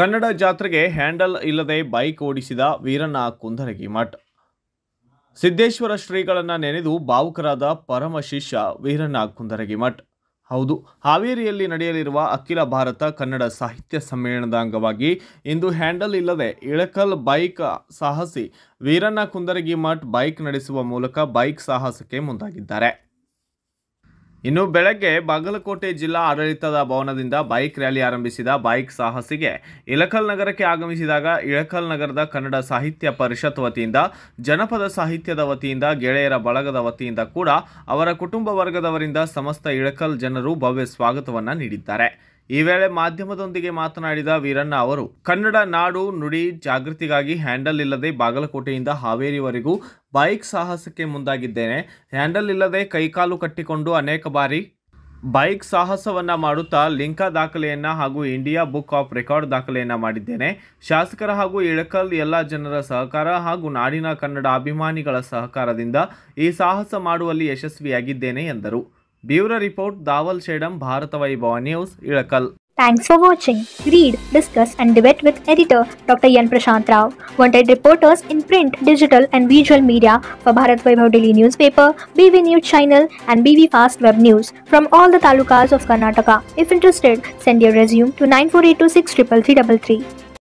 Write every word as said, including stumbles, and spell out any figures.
ಕನ್ನಡ ಜಾತ್ರೆಗೆ ಹ್ಯಾಂಡಲ್ ಇಲ್ಲದೆ ಬೈಕ್ ಓಡಿಸಿದ ವೀರಣ್ಣ ಕುಂದರಗಿಮಠ್. ಸಿದ್ದೇಶ್ವರ ಶ್ರೀಗಳನ್ನು ನೆನೆದು ಭಾವುಕರಾದ ಪರಮ ಶಿಷ್ಯ ವೀರಣ್ಣ ಕುಂದರಗಿಮಠ್. ಹೌದು, ಹಾವೇರಿಯಲ್ಲಿ ನಡೆಯಲಿರುವ ಅಖಿಲ ಭಾರತ ಕನ್ನಡ ಸಾಹಿತ್ಯ ಸಮ್ಮೇಳನದ ಅಂಗವಾಗಿ ಇಂದು ಹ್ಯಾಂಡಲ್ ಇಲ್ಲದೆ ಇಳಕಲ್ ಬೈಕ್ ಸಾಹಸಿ ವೀರಣ್ಣ ಕುಂದರಗಿಮಠ್ ಬೈಕ್ ನಡೆಸುವ ಮೂಲಕ ಬೈಕ್ ಸಾಹಸಕ್ಕೆ ಮುಂದಾಗಿದ್ದಾರೆ. ಇನ್ನು ಬೆಳಗ್ಗೆ ಬಾಗಲಕೋಟೆ ಜಿಲ್ಲಾ ಆಡಳಿತದ ಭವನದಿಂದ ಬೈಕ್ ರ್ಯಾಲಿ ಆರಂಭಿಸಿದ ಬೈಕ್ ಸಾಹಸಿಗೆ ಇಳಕಲ್ ನಗರಕ್ಕೆ ಆಗಮಿಸಿದಾಗ ಇಳಕಲ್ ನಗರದ ಕನ್ನಡ ಸಾಹಿತ್ಯ ಪರಿಷತ್ ವತಿಯಿಂದ, ಜನಪದ ಸಾಹಿತ್ಯದ ವತಿಯಿಂದ, ಗೆಳೆಯರ ಬಳಗದ ವತಿಯಿಂದ ಕೂಡ ಅವರ ಕುಟುಂಬ ವರ್ಗದವರಿಂದ ಸಮಸ್ತ ಇಳಕಲ್ ಜನರು ಭವ್ಯ ಸ್ವಾಗತವನ್ನು ನೀಡಿದ್ದಾರೆ. ಈ ವೇಳೆ ಮಾಧ್ಯಮದೊಂದಿಗೆ ಮಾತನಾಡಿದ ವೀರಣ್ಣ ಅವರು, ಕನ್ನಡ ನಾಡು ನುಡಿ ಜಾಗೃತಿಗಾಗಿ ಹ್ಯಾಂಡಲ್ ಇಲ್ಲದೆ ಬಾಗಲಕೋಟೆಯಿಂದ ಹಾವೇರಿವರೆಗೂ ಬೈಕ್ ಸಾಹಸಕ್ಕೆ ಮುಂದಾಗಿದ್ದೇನೆ. ಹ್ಯಾಂಡಲ್ ಇಲ್ಲದೆ ಕೈಕಾಲು ಕಟ್ಟಿಕೊಂಡು ಅನೇಕ ಬಾರಿ ಬೈಕ್ ಸಾಹಸವನ್ನು ಮಾಡುತ್ತಾ ಲಿಂಕಾ ದಾಖಲೆಯನ್ನು ಹಾಗೂ ಇಂಡಿಯಾ ಬುಕ್ ಆಫ್ ರೆಕಾರ್ಡ್ ದಾಖಲೆಯನ್ನು ಮಾಡಿದ್ದೇನೆ. ಶಾಸಕರ ಹಾಗೂ ಇಳಕಲ್ ಎಲ್ಲ ಜನರ ಸಹಕಾರ ಹಾಗೂ ನಾಡಿನ ಕನ್ನಡ ಅಭಿಮಾನಿಗಳ ಸಹಕಾರದಿಂದ ಈ ಸಾಹಸ ಮಾಡುವಲ್ಲಿ ಯಶಸ್ವಿಯಾಗಿದ್ದೇನೆ ಎಂದರು. Bureau Report, Dawal Shedam, Bharatvai Bhao News, Ilkal. Thanks for watching. Read, discuss and debate with editor Doctor Yan Prashant Rao. Wanted reporters in print, digital and visual media for Bharatvai Bhao Daily Newspaper, B V News Channel and B V Fast Web News from all the talukas of Karnataka. If interested, send your resume to nine four eight two six triple three three three.